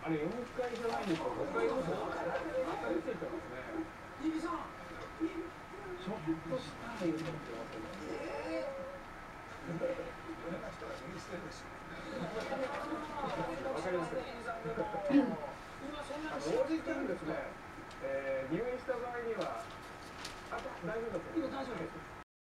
あれ4回じゃないんですか、5回ぐらいまた出てきてますね。ちょっとしたいと思ってますね。わかります。応じてるんですね。入院した場合には、あ、大丈夫です。